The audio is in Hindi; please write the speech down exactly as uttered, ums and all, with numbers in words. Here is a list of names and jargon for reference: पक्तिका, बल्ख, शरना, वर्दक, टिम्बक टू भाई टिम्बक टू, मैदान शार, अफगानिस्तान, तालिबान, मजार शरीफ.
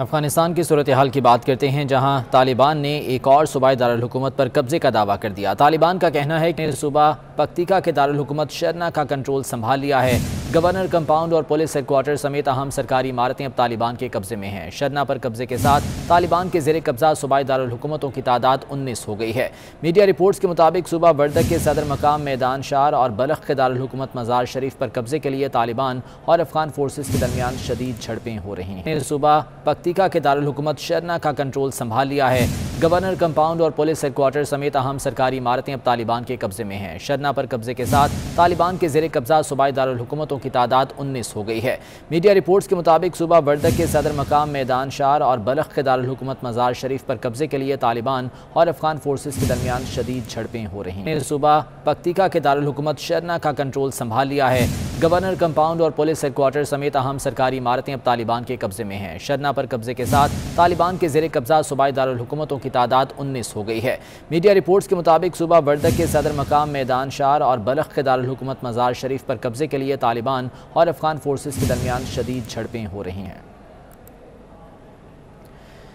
अफगानिस्तान की सूरत हाल की बात करते हैं, जहां तालिबान ने एक और सूबाई दारुल हुकूमत पर कब्जे का दावा कर दिया। तालिबान का कहना है कि सूबा पक्तिका के दारुल हुकूमत शरना का कंट्रोल संभाल लिया है। गवर्नर कंपाउंड और पुलिस हेडक्वार्टर समेत अहम सरकारी इमारतें अब तालिबान के कब्जे में हैं। शरना पर कब्जे के साथ तालिबान के जेर कब्जा सूबाई दारुल हुकूमतों की तादाद उन्नीस हो गई है। मीडिया रिपोर्ट्स के मुताबिक सूबा वर्दक के सदर मकाम मैदान शार और बल्ख के दारुल हुकूमत मजार शरीफ पर कब्जे के लिए तालिबान और अफगान फोर्सेस के दरमियान शदीद झड़पें हो रही हैं। सूबा पक्तिका के दारुल हुकूमत शरना का कंट्रोल संभाल लिया है। गवर्नर कंपाउंड और पुलिस हेडक्वार्टर समेत अहम सरकारी इमारतें अब तालिबान के कब्जे में हैं। शरना पर कब्जे के साथ तालिबान के जेर कब्जा सूबाई दारुल हुकूमतों की तादाद उन्नीस हो गई है। मीडिया रिपोर्ट्स के मुताबिक सूबा वर्दक के सदर मकाम मैदान शार और बल्ख के दारुल हुकूमत मजार शरीफ पर कब्जे के लिए तालिबान और अफगान फोर्सेस के दरमियान शदीद झड़पें हो रही हैं। सूबा पक्तिका के दारुल हुकूमत शरना का कंट्रोल संभाल लिया है। गवर्नर कंपाउंड और पुलिस हेडक्वार्टर समेत अहम सरकारी इमारतें अब तालिबान के कब्जे में हैं। शरना पर कब्जे के साथ तालिबान के जेर कब्जा सूबाई दारुल हुकूमतों की तादाद उन्नीस हो गई है। मीडिया रिपोर्ट्स के मुताबिक सूबा वर्दक के सदर मकाम मैदान शार और बल्ख के दारुल हुकूमत मजार शरीफ पर कब्जे के लिए तालिबान और अफगान फोर्सेस के दरमियान शदीद झड़पें हो रही हैं।